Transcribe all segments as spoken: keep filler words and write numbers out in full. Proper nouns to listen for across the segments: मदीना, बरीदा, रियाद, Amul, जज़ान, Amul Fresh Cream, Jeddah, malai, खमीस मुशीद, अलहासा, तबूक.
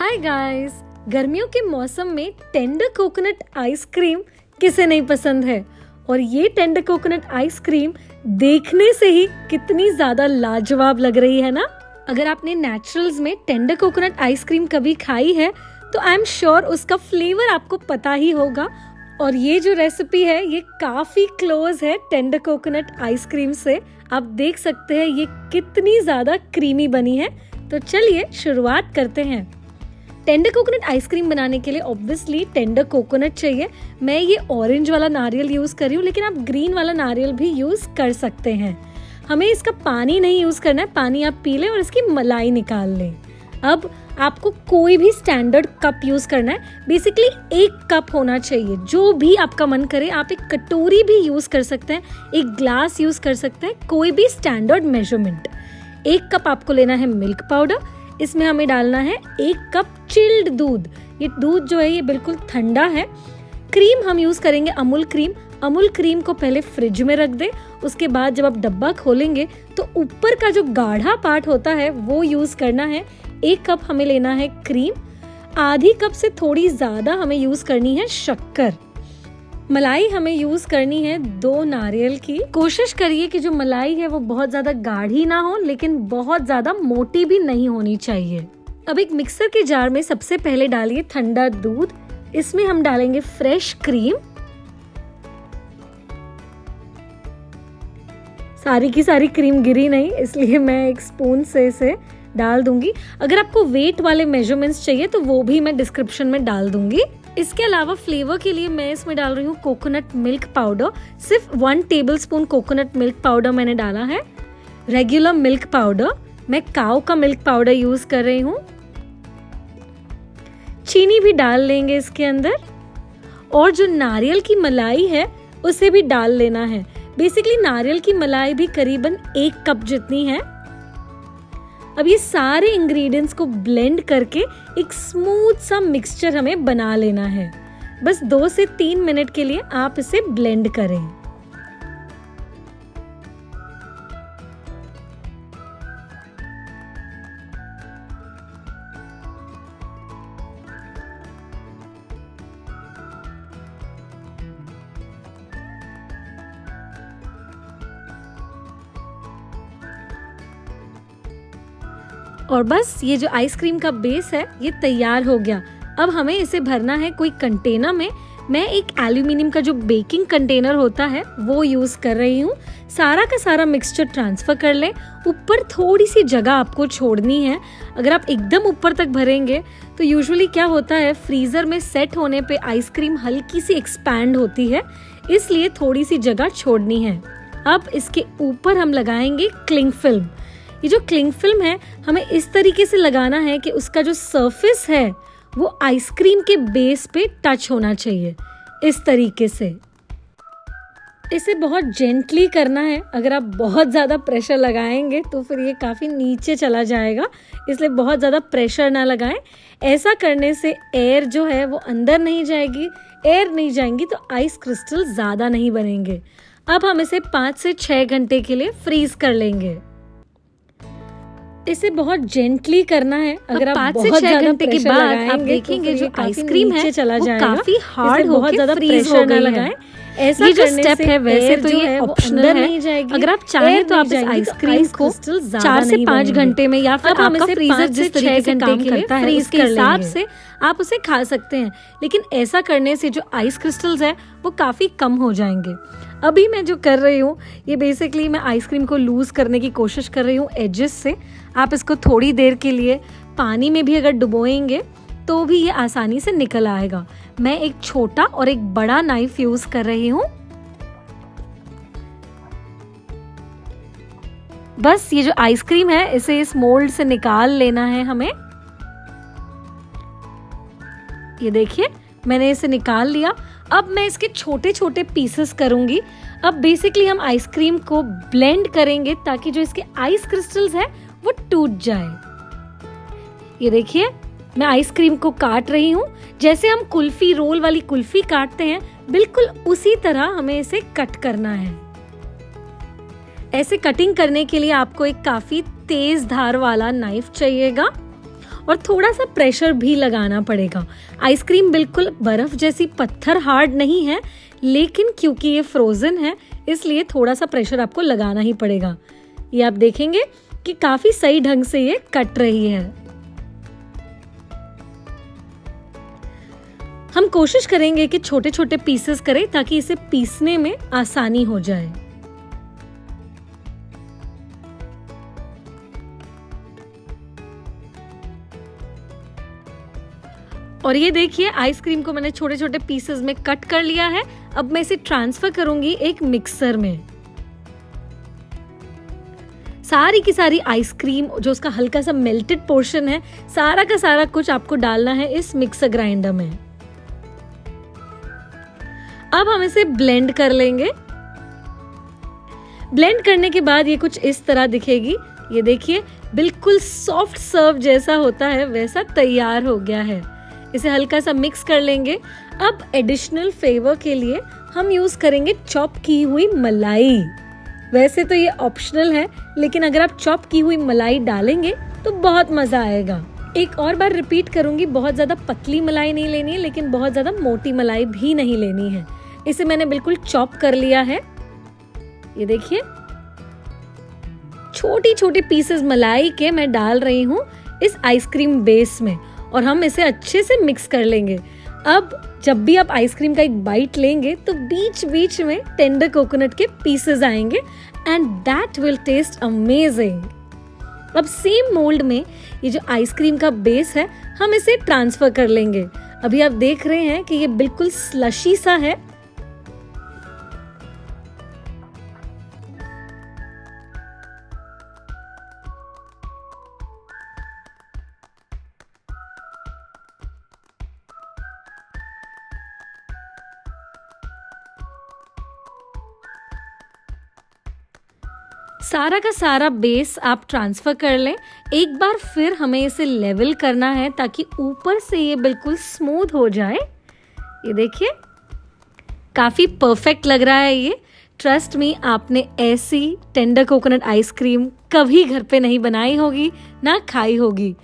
Hi guys, गर्मियों के मौसम में टेंडर कोकोनट आइसक्रीम किसे नहीं पसंद है। और ये टेंडर कोकोनट आइसक्रीम देखने से ही कितनी ज्यादा लाजवाब लग रही है ना। अगर आपने नेचुरल्स में टेंडर कोकोनट आइसक्रीम कभी खाई है तो आई एम श्योर उसका फ्लेवर आपको पता ही होगा। और ये जो रेसिपी है ये काफी क्लोज है टेंडर कोकोनट आइसक्रीम से। आप देख सकते हैं ये कितनी ज्यादा क्रीमी बनी है। तो चलिए शुरुआत करते हैं। टेंडर कोकोनट आइसक्रीम बनाने के लिए ऑब्वियसली टेंडर कोकोनट चाहिए। मैं ये ऑरेंज वाला नारियल यूज कर रही हूँ, लेकिन आप ग्रीन वाला नारियल भी यूज कर सकते हैं। हमें इसका पानी नहीं यूज करना है, पानी आप पी लें और इसकी मलाई निकाल लें। अब आपको कोई भी स्टैंडर्ड कप यूज करना है, बेसिकली एक कप होना चाहिए, जो भी आपका मन करे। आप एक कटोरी भी यूज कर सकते हैं, एक ग्लास यूज कर सकते हैं, कोई भी स्टैंडर्ड मेजरमेंट। एक कप आपको लेना है मिल्क पाउडर। इसमें हमें डालना है एक कप चिल्ड दूध। ये दूध जो है ये बिल्कुल ठंडा है। क्रीम हम यूज करेंगे अमूल क्रीम। अमूल क्रीम को पहले फ्रिज में रख दे, उसके बाद जब आप डब्बा खोलेंगे तो ऊपर का जो गाढ़ा पार्ट होता है वो यूज करना है। एक कप हमें लेना है क्रीम। आधी कप से थोड़ी ज्यादा हमें यूज करनी है शक्कर। मलाई हमें यूज करनी है दो नारियल की। कोशिश करिए कि जो मलाई है वो बहुत ज्यादा गाढ़ी ना हो, लेकिन बहुत ज्यादा मोटी भी नहीं होनी चाहिए। अब एक मिक्सर के जार में सबसे पहले डालिए ठंडा दूध। इसमें हम डालेंगे फ्रेश क्रीम, सारी की सारी क्रीम गिरी नहीं इसलिए मैं एक स्पून से इसे डाल दूंगी। अगर आपको वेट वाले मेजरमेंट्स चाहिए तो वो भी मैं डिस्क्रिप्शन में डाल दूंगी। इसके अलावा फ्लेवर के लिए मैं इसमें डाल रही हूँ कोकोनट मिल्क पाउडर। सिर्फ one tablespoon coconut milk powder मैंने डाला है। रेगुलर मिल्क पाउडर, मैं काऊ का मिल्क पाउडर यूज कर रही हूँ। चीनी भी डाल लेंगे इसके अंदर, और जो नारियल की मलाई है उसे भी डाल लेना है। बेसिकली नारियल की मलाई भी करीबन एक कप जितनी है। अब ये सारे इंग्रेडिएंट्स को ब्लेंड करके एक स्मूथ सा मिक्सचर हमें बना लेना है। बस दो से तीन मिनट के लिए आप इसे ब्लेंड करें। और बस ये जो आइसक्रीम का बेस है ये तैयार हो गया। अब हमें इसे भरना है कोई कंटेनर में। मैं एक एल्यूमिनियम का जो बेकिंग कंटेनर होता है वो यूज़ कर रही हूँ। सारा का सारा मिक्सचर ट्रांसफ़र कर लें। ऊपर थोड़ी सी जगह आपको छोड़नी है। अगर आप एकदम ऊपर तक भरेंगे तो यूजुअली क्या होता है, फ्रीज़र में सेट होने पे आइसक्रीम हल्की सी एक्सपैंड होती है, इसलिए थोड़ी सी जगह छोड़नी है। अब इसके ऊपर हम लगाएंगे क्लिंग फिल्म। ये जो क्लिंग फिल्म है हमें इस तरीके से लगाना है कि उसका जो सरफेस है वो आइसक्रीम के बेस पे टच होना चाहिए। इस तरीके से इसे बहुत जेंटली करना है। अगर आप बहुत ज़्यादा प्रेशर लगाएंगे तो फिर ये काफ़ी नीचे चला जाएगा, इसलिए बहुत ज़्यादा प्रेशर ना लगाएं। ऐसा करने से एयर जो है वो अंदर नहीं जाएगी। एयर नहीं जाएंगी तो आइस क्रिस्टल ज़्यादा नहीं बनेंगे। अब हम इसे पाँच से छः घंटे के लिए फ्रीज कर लेंगे। इसे बहुत जेंटली करना है। अगर आप पाँच से छह घंटे के बाद आप देखेंगे जो आइसक्रीम है चला जाएगा, काफी हार्ड हो, बहुत ज्यादा प्रेशर ना लगाएं। ऐसा ये जो स्टेप है वैसे तो ये ऑप्शनल है। अगर आप चाहें तो आप इस आइसक्रीम को चार से पाँच घंटे में या फिर आपका फ्रीजर जिस छह घंटे के लिए फ्रीज के हिसाब से आप उसे खा सकते हैं, लेकिन ऐसा करने से जो आइस क्रिस्टल्स है वो काफी कम हो जाएंगे। अभी मैं जो कर रही हूँ ये बेसिकली मैं आइसक्रीम को लूज़ करने की कोशिश कर रही हूँ एजेस से। आप इसको थोड़ी देर के लिए पानी में भी अगर डुबोएंगे तो भी ये आसानी से निकल आएगा। मैं एक छोटा और एक बड़ा नाइफ यूज़ कर रही हूँ। बस ये जो आइसक्रीम है इसे इस मोल्ड से निकाल लेना है हमें। ये देखिए मैंने इसे निकाल लिया। अब मैं इसके छोटे छोटे पीसेस करूंगी। अब बेसिकली हम आइसक्रीम को ब्लेंड करेंगे ताकि जो इसके आइस क्रिस्टल्स है वो टूट जाए। ये देखिए मैं आइसक्रीम को काट रही हूँ। जैसे हम कुल्फी रोल वाली कुल्फी काटते हैं बिल्कुल उसी तरह हमें इसे कट करना है। ऐसे कटिंग करने के लिए आपको एक काफी तेज धार वाला नाइफ चाहिएगा। और थोड़ा सा प्रेशर भी लगाना पड़ेगा। आइसक्रीम बिल्कुल बर्फ़ जैसी पत्थर हार्ड नहीं है, लेकिन क्योंकि ये फ्रोज़न है इसलिए थोड़ा सा प्रेशर आपको लगाना ही पड़ेगा। ये आप देखेंगे कि काफ़ी सही ढंग से ये कट रही है। हम कोशिश करेंगे कि छोटे छोटे पीसेस करें ताकि इसे पीसने में आसानी हो जाए। और ये देखिए, आइसक्रीम को मैंने छोटे छोटे पीसेस में कट कर लिया है। अब मैं इसे ट्रांसफर करूंगी एक मिक्सर में। सारी की सारी आइसक्रीम जो उसका हल्का सा मेल्टेड पोर्शन है, सारा का सारा कुछ आपको डालना है इस मिक्सर ग्राइंडर में। अब हम इसे ब्लेंड कर लेंगे। ब्लेंड करने के बाद ये कुछ इस तरह दिखेगी। ये देखिए, बिल्कुल सॉफ्ट सर्व जैसा होता है वैसा तैयार हो गया है। इसे हल्का सा मिक्स कर लेंगे। अब एडिशनल फ्लेवर के लिए हम यूज़ करेंगे चॉप की हुई मलाई। वैसे तो ये ऑप्शनल है, लेकिन अगर आप चॉप की हुई मलाई डालेंगे तो बहुत मज़ा आएगा। एक और बार रिपीट करूँगी, बहुत ज़्यादा पतली मलाई नहीं लेनी है, लेकिन बहुत ज़्यादा मोटी मलाई भी नहीं लेनी है। इसे मैंने बिल्कुल चॉप कर लिया है। ये देखिए, छोटी छोटी पीसेस मलाई के मैं डाल रही हूँ इस आइसक्रीम बेस में और हम इसे अच्छे से मिक्स कर लेंगे। अब जब भी आप आइसक्रीम का एक बाइट लेंगे तो बीच बीच में टेंडर कोकोनट के पीसेस आएंगे and that will taste amazing. अब सेम मोल्ड में ये जो आइसक्रीम का बेस है हम इसे ट्रांसफर कर लेंगे। अभी आप देख रहे हैं कि ये बिल्कुल स्लशी सा है। सारा का सारा बेस आप ट्रांसफ़र कर लें। एक बार फिर हमें इसे लेवल करना है ताकि ऊपर से ये बिल्कुल स्मूथ हो जाए। ये देखिए, काफ़ी परफेक्ट लग रहा है ये। ट्रस्ट मी, आपने ऐसी टेंडर कोकोनट आइसक्रीम कभी घर पे नहीं बनाई होगी, ना खाई होगी।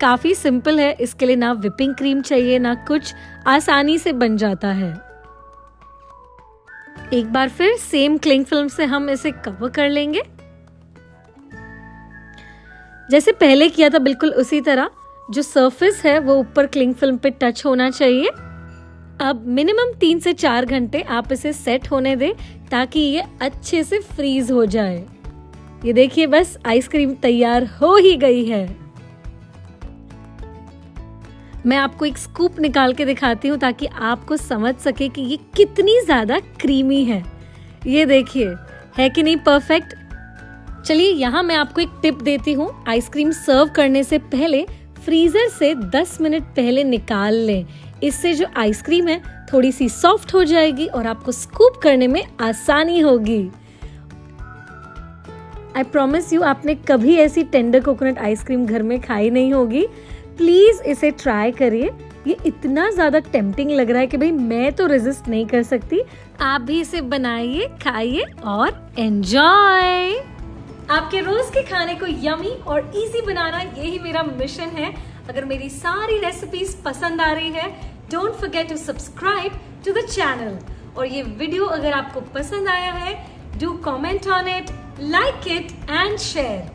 काफ़ी सिंपल है, इसके लिए ना व्हिपिंग क्रीम चाहिए ना कुछ, आसानी से बन जाता है। एक बार फिर सेम क्लिंग फिल्म से हम इसे कवर कर लेंगे। जैसे पहले किया था बिल्कुल उसी तरह जो सरफेस है वो ऊपर क्लिंग फिल्म पे टच होना चाहिए। अब मिनिमम तीन से चार घंटे आप इसे सेट होने दें ताकि ये अच्छे से फ्रीज हो जाए। ये देखिए, बस आइसक्रीम तैयार हो ही गई है। मैं आपको एक स्कूप निकाल के दिखाती हूँ ताकि आपको समझ सके कि ये कितनी ज़्यादा क्रीमी है। ये देखिए, है कि नहीं परफेक्ट। चलिए, यहाँ मैं आपको एक टिप देती हूँ। आइसक्रीम सर्व करने से पहले फ्रीज़र से दस मिनट पहले निकाल लें। इससे जो आइसक्रीम है थोड़ी सी सॉफ्ट हो जाएगी और आपको स्कूप करने में आसानी होगी। आई प्रॉमिस यू, आपने कभी ऐसी टेंडर कोकोनट आइसक्रीम घर में खाई नहीं होगी। प्लीज़ इसे ट्राई करिए। ये इतना ज़्यादा टेम्पटिंग लग रहा है कि भाई मैं तो रेजिस्ट नहीं कर सकती। आप भी इसे बनाइए, खाइए और एन्जॉय। आपके रोज के खाने को यमी और इजी बनाना, यही मेरा मिशन है। अगर मेरी सारी रेसिपीज पसंद आ रही है, don't forget to subscribe to the channel. और ये वीडियो अगर आपको पसंद आया है, do comment on it, like it and share.